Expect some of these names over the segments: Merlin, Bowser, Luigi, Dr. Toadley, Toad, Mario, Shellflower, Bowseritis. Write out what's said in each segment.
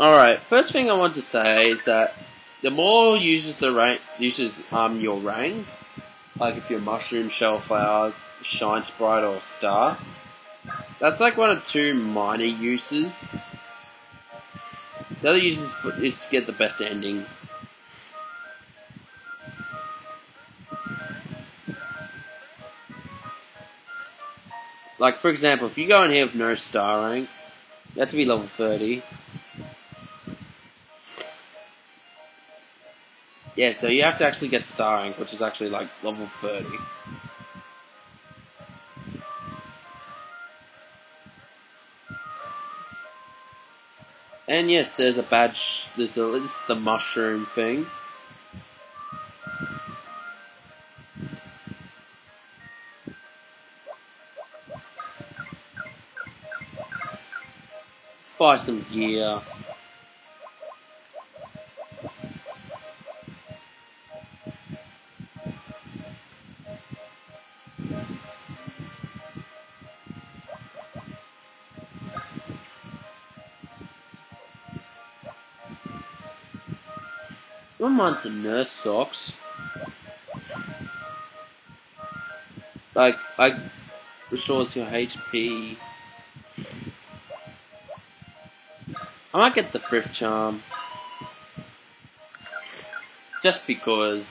Alright, first thing I want to say is that the more your rank, like if you're Mushroom, Shellflower, Shine Sprite or Star, that's like one of two minor uses. The other use is to get the best ending. Like, for example, if you go in here with no star rank, you have to be level 30. Yeah, so you have to actually get star rank, which is actually like level 30. And yes, there's a badge, this is the mushroom thing. Buy some gear. One wants some nurse socks. Like, restores your HP. I might get the thrift charm, just because.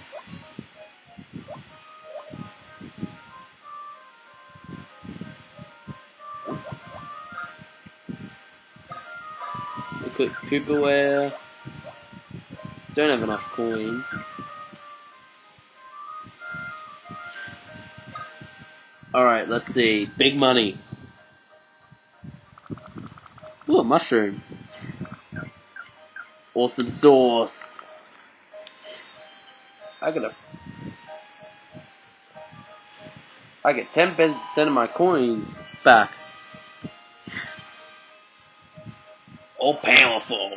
Look at Cooperware. Don't have enough coins. Alright, let's see. Big money. Ooh, a mushroom. Awesome sauce. I get 10% of my coins back. All powerful.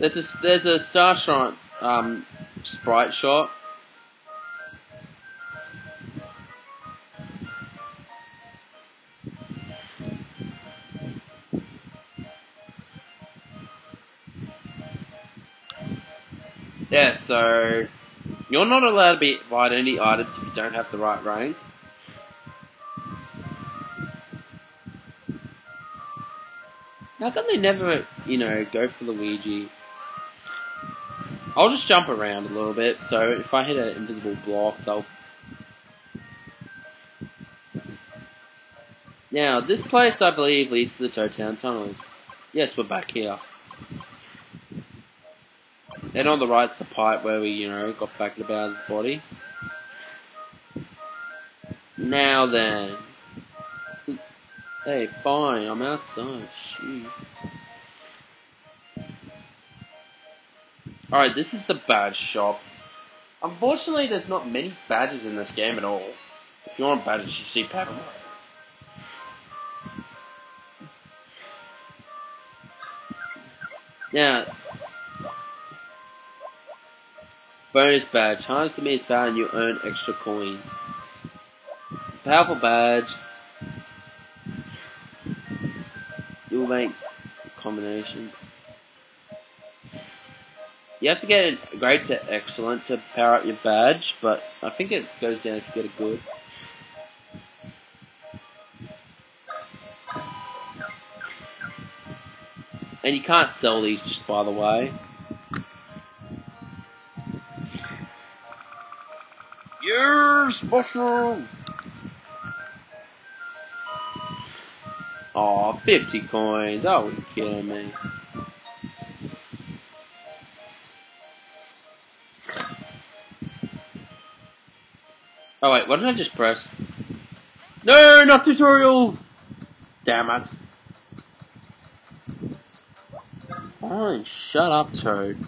There's a star shot sprite shot. Yeah, so you're not allowed to buy any items if you don't have the right rank. How come they never, go for Luigi? I'll just jump around a little bit, so if I hit an invisible block, they'll... Now, this place, I believe, leads to the Toad Town tunnels. Yes, we're back here. And on the right's the pipe where we, got back to Bowser's body. Now then. Hey, fine, I'm outside. Shoot. Alright, this is the badge shop. Unfortunately, there's not many badges in this game at all. If you want badges, you see Paper Mario. Now... Bonus badge. Harness the meanest power and you earn extra coins. Powerful badge. You'll make a combination. You have to get a grade to excellent to power up your badge, but I think it goes down if you get a good. And you can't sell these, just by the way. Yes, mushroom! Aw, 50 coins. That would kill me. Oh wait, what did I just press? No, not tutorials! Damn it. Fine, shut up, Toad.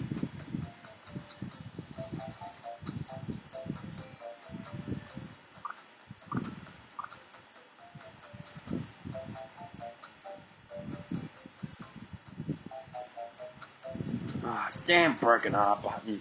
Damn broken heart button.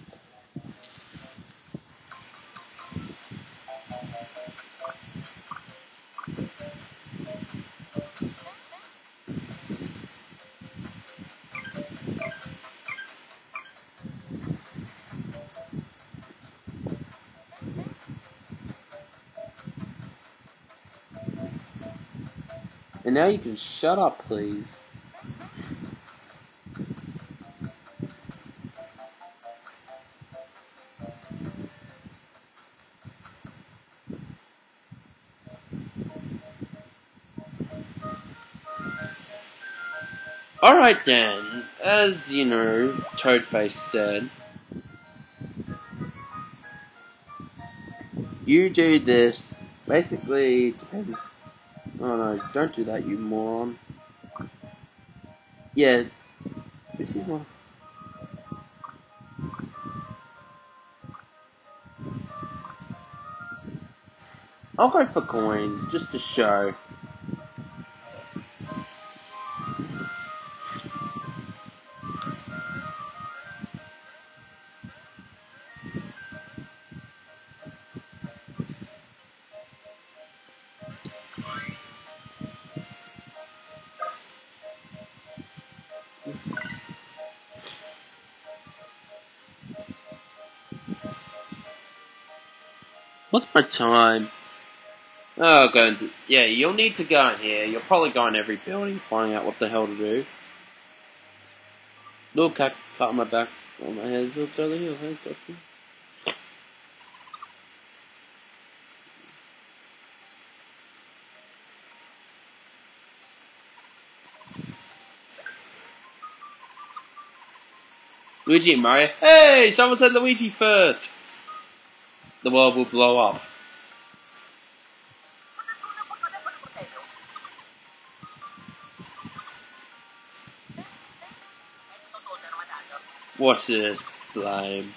And now you can shut up, please. Alright then, as you know, Toadface said, you do this, basically depends. Oh no, don't do that, you moron. Yeah, this is one. I'll go for coins, just to show. What's my time? Oh, God. Yeah, you'll need to go in here. You'll probably go in every building, finding out what the hell to do. Little cat cut on my back, on my head. Little jelly, your head, Doctor. Luigi and Mario. Hey, someone said Luigi first. The world will blow up. What's this? Blame.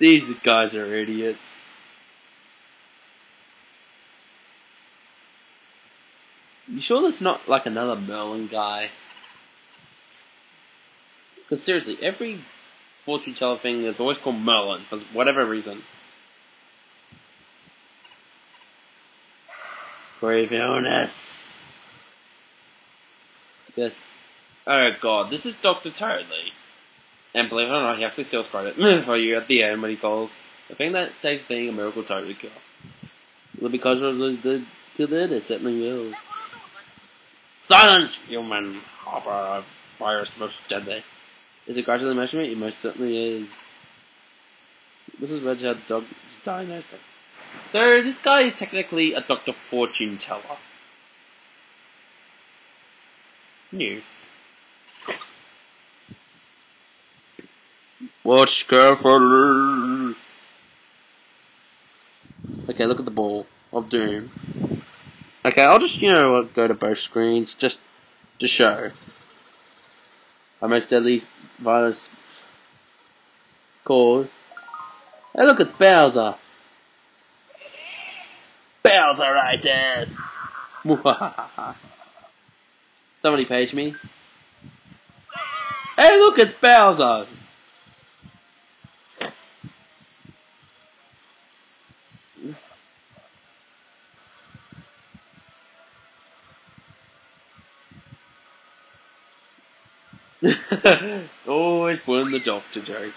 These guys are idiots. You sure there's not like another Merlin guy? Because seriously, every fortune teller thing is always called Merlin for whatever reason. Grave illness. Yes. Oh God, this is Dr. Toadley. And believe it or not, he actually steals credit for you at the end when he calls the thing that takes being a miracle totally cure. Well, because of the good is it will. Silence, human harbor virus most deadly. Is it gradually measurement? It most certainly is. This is where the dog died. So this guy is technically a Dr. Fortune Teller. New. Watch carefully. Okay, look at the ball of doom. Okay, I'll just, you know, go to both screens just to show. I make deadly virus called. Hey, look at Bowser. Bowseritis. Somebody page me. Hey, look at Bowser. Always pulling the doctor jokes.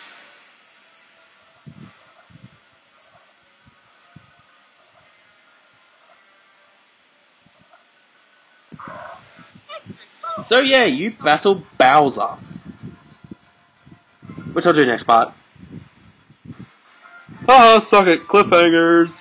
So yeah, you battle Bowser, which I'll do next part. Oh, suck it, cliffhangers.